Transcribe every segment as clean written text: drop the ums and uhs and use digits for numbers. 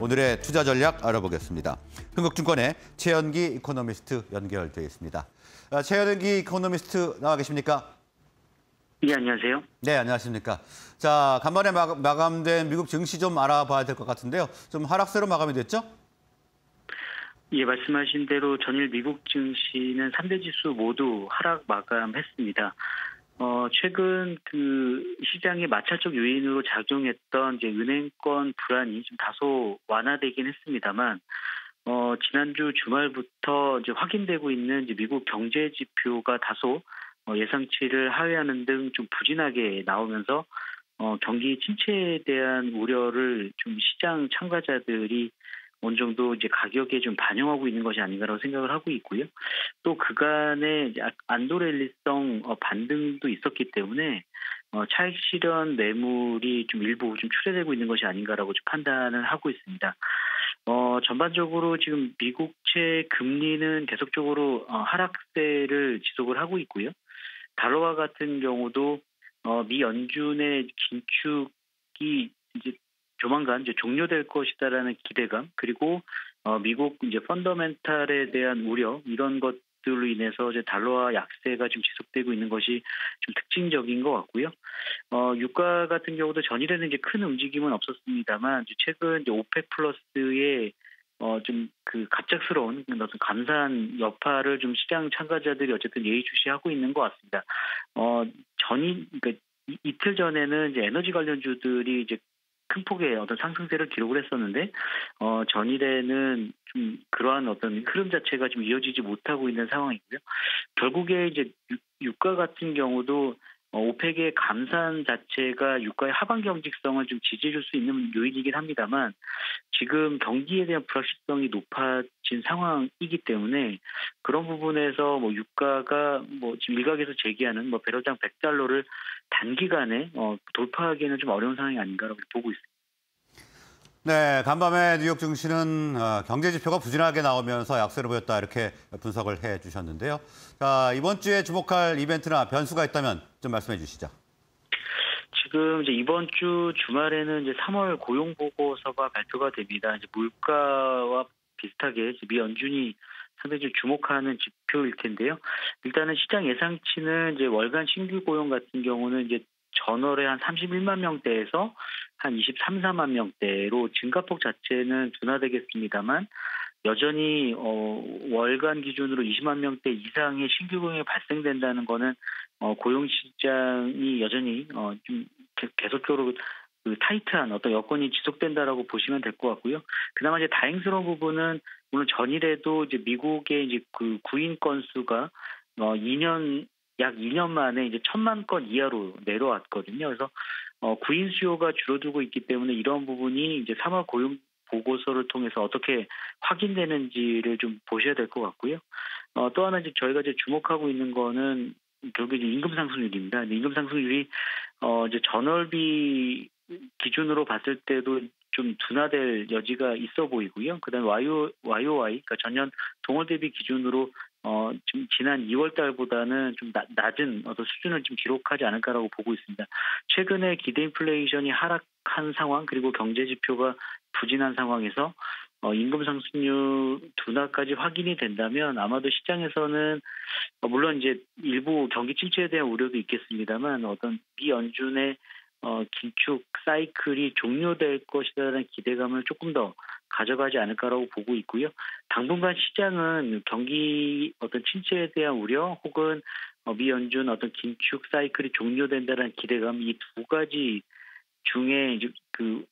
오늘의 투자 전략 알아보겠습니다. 흥국증권의 채현기 이코노미스트 연결돼 있습니다. 채현기 이코노미스트 나와 계십니까? 예, 안녕하세요. 네, 안녕하십니까. 자, 간만에 마감된 미국 증시 좀 알아봐야 될 것 같은데요. 좀 하락세로 마감이 됐죠? 예, 말씀하신 대로 전일 미국 증시는 3대 지수 모두 하락 마감했습니다. 최근 그 시장의 마찰적 요인으로 작용했던 이제 은행권 불안이 좀 다소 완화되긴 했습니다만, 지난주 주말부터 이제 확인되고 있는 이제 미국 경제 지표가 다소 예상치를 하회하는 등 좀 부진하게 나오면서 경기 침체에 대한 우려를 좀 시장 참가자들이 어느 정도 이제 가격에 좀 반영하고 있는 것이 아닌가라고 생각을 하고 있고요. 또 그간의 안도랠리성 반등도 있었기 때문에 차익 실현 매물이 좀 일부 좀 출회되고 있는 것이 아닌가라고 좀 판단을 하고 있습니다. 전반적으로 지금 미국채 금리는 계속적으로 하락세를 지속을 하고 있고요. 달러와 같은 경우도 미 연준의 긴축이 이제 조만간 이제 종료될 것이다라는 기대감, 그리고 미국 이제 펀더멘탈에 대한 우려, 이런 것들로 인해서 이제 달러화 약세가 좀 지속되고 있는 것이 좀 특징적인 것 같고요. 유가 같은 경우도 전일에는 이제 큰 움직임은 없었습니다만 이제 최근 이제 오펙 플러스의 좀 그 갑작스러운 어떤 감산 여파를 좀 시장 참가자들이 어쨌든 예의주시하고 있는 것 같습니다. 그러니까 이틀 전에는 이제 에너지 관련주들이 이제 큰 폭의 어떤 상승세를 기록을 했었는데, 전일에는 좀 그러한 어떤 흐름 자체가 좀 이어지지 못하고 있는 상황이고요. 결국에 이제 유가 같은 경우도 오펙의 감산 자체가 유가의 하반 경직성을 좀 지지해줄 수 있는 요인이긴 합니다만, 지금 경기에 대한 불확실성이 높아진 상황이기 때문에 그런 부분에서 뭐 유가가 뭐 지금 일각에서 제기하는 뭐 배럴당 100달러를 단기간에 돌파하기에는 좀 어려운 상황이 아닌가라고 보고 있습니다. 네, 간밤에 뉴욕 증시는 경제 지표가 부진하게 나오면서 약세를 보였다, 이렇게 분석을 해주셨는데요. 자, 이번 주에 주목할 이벤트나 변수가 있다면 좀 말씀해 주시죠. 지금 이제 이번 주 주말에는 이제 3월 고용 보고서가 발표가 됩니다. 이제 물가와 비슷하게 미 연준이 상당히 좀 주목하는 지표일 텐데요. 일단은 시장 예상치는 이제 월간 신규 고용 같은 경우는 이제 전월에 한 31만 명대에서 한 23, 4만 명대로 증가폭 자체는 둔화되겠습니다만, 여전히 월간 기준으로 20만 명대 이상의 신규 고용이 발생된다는 것은 고용 시장이 여전히 좀 계속적으로 그 타이트한 어떤 여건이 지속된다라고 보시면 될 것 같고요. 그나마 이제 다행스러운 부분은 오늘 전일에도 이제 미국의 이제 그 구인 건수가 약 2년 만에 이제 1,000만 건 이하로 내려왔거든요. 그래서 구인 수요가 줄어들고 있기 때문에 이런 부분이 이제 3월 고용 보고서를 통해서 어떻게 확인되는지를 좀 보셔야 될 것 같고요. 또 하나 이제 저희가 이제 주목하고 있는 거는 결국 이제 임금 상승률입니다. 임금 상승률이 이제 전월비 기준으로 봤을 때도 좀 둔화될 여지가 있어 보이고요. 그다음 YOY, 그러니까 전년 동월 대비 기준으로 지금 지난 2월 달보다는 좀 낮은 어떤 수준을 좀 기록하지 않을까라고 보고 있습니다. 최근에 기대 인플레이션이 하락한 상황, 그리고 경제 지표가 부진한 상황에서 임금 상승률 둔화까지 확인이 된다면 아마도 시장에서는 물론 이제 일부 경기 침체에 대한 우려도 있겠습니다만, 어떤 미 연준의 긴축 사이클이 종료될 것이라는 기대감을 조금 더 가져가지 않을까라고 보고 있고요. 당분간 시장은 경기 어떤 침체에 대한 우려, 혹은 미 연준 어떤 긴축 사이클이 종료된다는 기대감, 이 두 가지 중에 이제 그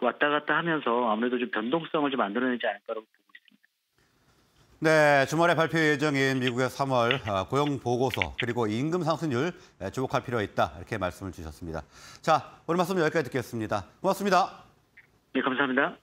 왔다 갔다 하면서 아무래도 좀 변동성을 좀 만들어내지 않을까라고 보고 있습니다. 네, 주말에 발표 예정인 미국의 3월 고용 보고서, 그리고 임금 상승률 주목할 필요가 있다, 이렇게 말씀을 주셨습니다. 자, 오늘 말씀 여기까지 듣겠습니다. 고맙습니다. 네, 감사합니다.